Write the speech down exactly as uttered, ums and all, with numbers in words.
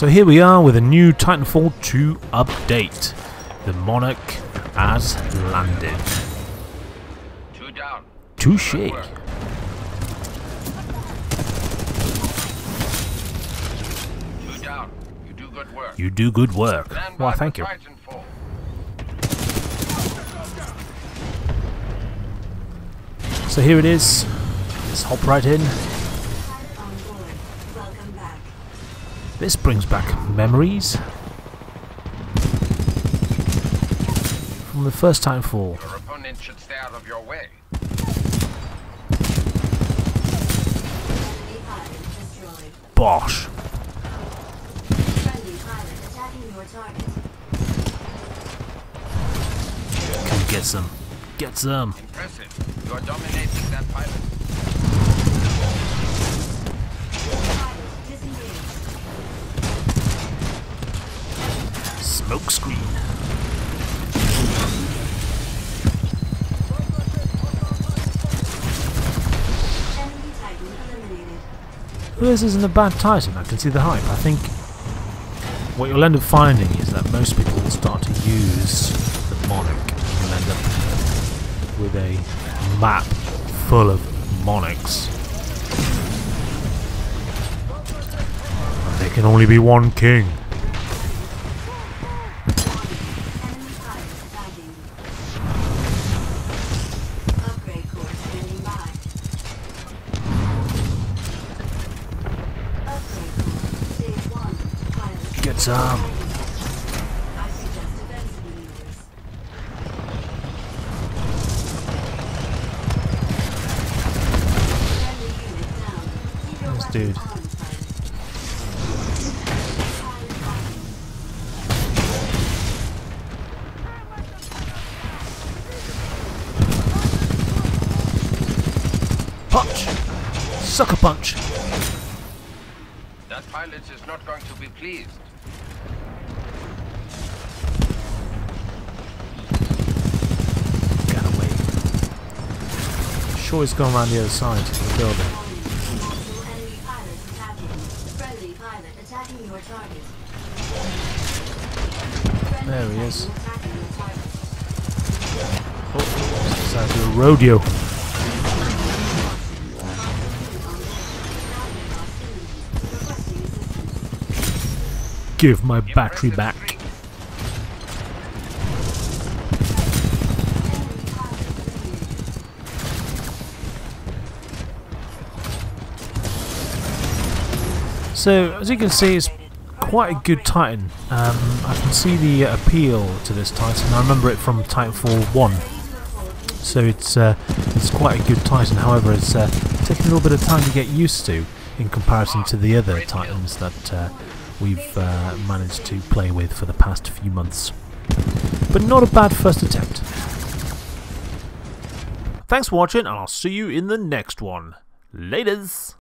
So here we are with a new Titanfall two update. The Monarch has landed. Two down. Touché. Two down. You do good work. You do good work. Why, thank you. So here it is. Let's hop right in. This brings back memories from the first Titanfall. Your opponent should stay out of your way. Bosh. Come get some. Get some. Impressive. You are dominating that pilot. Smoke screen. Well, this isn't a bad Titan, I can see the hype. I think what you'll end up finding is that most people will start to use the Monarch and you'll end up with a map full of Monarchs. And there can only be one king. Some. Nice dude. Punch! Sucker punch! That pilot is not going to be pleased. I'm sure it's gone around the other side of the building. There he is. Oh, it's like a rodeo. Give my battery back. So, as you can see, it's quite a good Titan. Um, I can see the uh, appeal to this Titan. I remember it from Titanfall one. So it's uh, it's quite a good Titan. However, it's uh, taken a little bit of time to get used to in comparison to the other Titans that uh, we've uh, managed to play with for the past few months. But not a bad first attempt. Thanks for watching, and I'll see you in the next one. Laters!